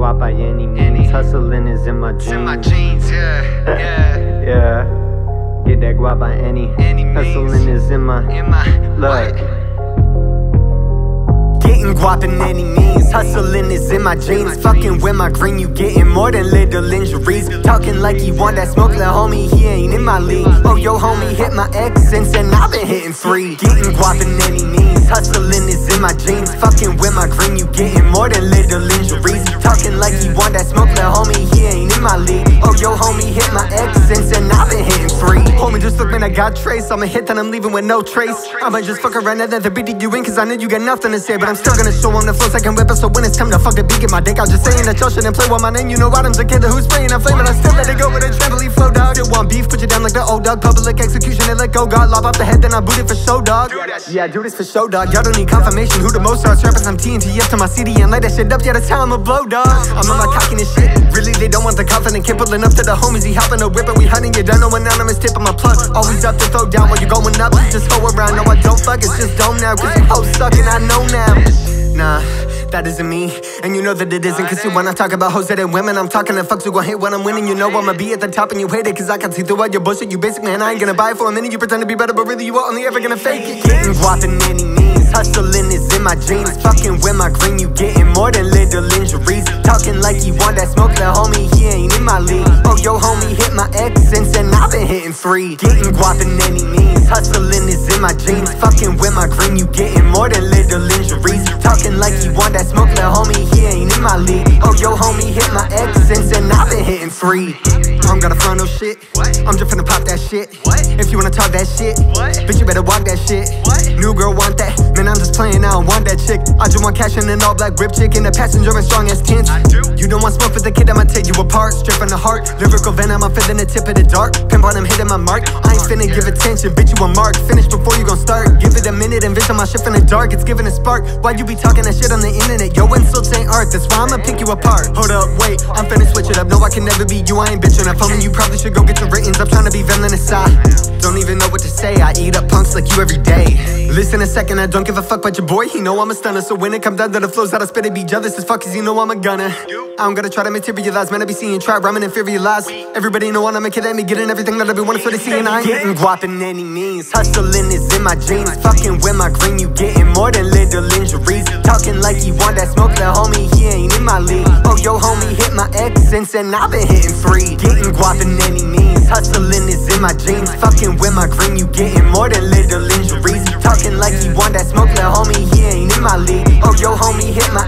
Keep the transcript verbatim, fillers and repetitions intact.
why by any means. Hustling is in my jeans. In my jeans, yeah, yeah, yeah. Get that guap by any, any means. Hustling is in my, in my look. Getting guap in any means. Hustling is in my jeans. Fucking with my green, you getting more than little injuries. Talking like you want that smoke, little homie, he ain't in my league. Oh, yo, homie hit my ex since and I've been hitting free. Getting guap in any means. Hustling is in my jeans. Fucking with my green, you getting more than little injuries. Talking like you want that smoke, little homie, he ain't in my league. Oh, yo, homie hit my ex since and I've been hitting free. Homie, just look, man, I got trace. I'ma hit, then I'm leaving with no trace. I'ma just fuck around and then the beat you in, cause I know you got nothing to say. But I'm still gonna show on the flow, second whip up. So when it's time to fuck the beat, get my dick out. Just saying that y'all shouldn't play while my name, you know Adam's a kid who's spraying. I'm flaming, I still let it go with a trampoline flow, dog. Still want beef, put you down like the old dog. Public execution, they let go, God lob off the head, then I boot it for show, dog. Yeah, I do this for show, dog. Y'all don't need confirmation who the most are. Trappers, I'm T N T up to my city and light that shit up. Yeah, that's how I'ma blow, dog. I'm on my cockiness shit. Really, they don't want the confident kid pulling up to the homies. He hopping a whip, but we hunting. You don't know anonymous tip on my plug. Always up to throw down while you're going up. Just go around, no, I don't fuck. It's just dome now, cause you hoes suck and I know now. Nah, that isn't me, and you know that it isn't. Cause you wanna talk about hoes and women, I'm talking to fucks who gon' hate when I'm winning. You know I'ma be at the top and you hate it, cause I can see through all your bullshit. You basic, man, I ain't gonna buy it for a minute. You pretend to be better, but really you are only ever gonna fake it. Getting guap in any means. Hustling is in my jeans. Fucking with my green, you getting more than little injuries. Talking like you want that smoke, that homie, he ain't in my league. Oh, yo, homie hit my ex since and I've been hitting free. Getting guap in any means. Hustling is in my jeans. Fucking with my green, you getting more than little injuries. Talking like you want that smoke, little homie, he ain't in my league. Oh, yo, homie hit my ex since and I've been hitting free. I don't gotta front no shit. What? I'm just finna pop that shit. What? If you wanna talk that shit, what? Bitch, you better walk that shit. What? New girl want that. Man, I'm just playing, I don't want that chick. I just want cash and an all black grip chick. And a passenger and strong as tints. I do. You don't want smoke for the kid, I'ma tear you apart. Stripping the heart, lyrical venom, I'm feeling the tip of the dart. Pimp on him, hitting my mark. I ain't finna give attention, bitch, you a mark. Finish before you gon' start. Give it a minute and vision my shit in the dark. It's giving a spark. Why you be talking that shit on the internet? Yo, insults ain't art, that's why I'ma pick you apart. Hold up, wait, I'm finna switch it up. No, I can never be you, I ain't bitching up. Homie, you probably should go get your ratings. I'm trying to be villainous. I don't even know what to say. I eat up punks like you every day. Listen a second, I don't give a fuck about your boy. He know I'm a stunner, so when it comes down to the flows that I spit, it be jealous as fuck, cause you know I'm a gunner. I don't gotta try to materialize, man, I be seeing try rhyming and furious. Everybody know I'm a kid, I be getting everything that I be wanting, so they see and I ain't getting guap in any means. Hustling is in my jeans. Fucking with my green, you getting more than little injuries. Talking like you want that smoke, that homie, he ain't in my league. Oh, yo, homie hit my ex since and I've been hitting free. Getting guap in any means. Hustling is in my jeans. Fucking with my green, you getting more than little injuries. Talking like you want that smoke, little homie, he ain't in my league. Oh, yo, homie hit my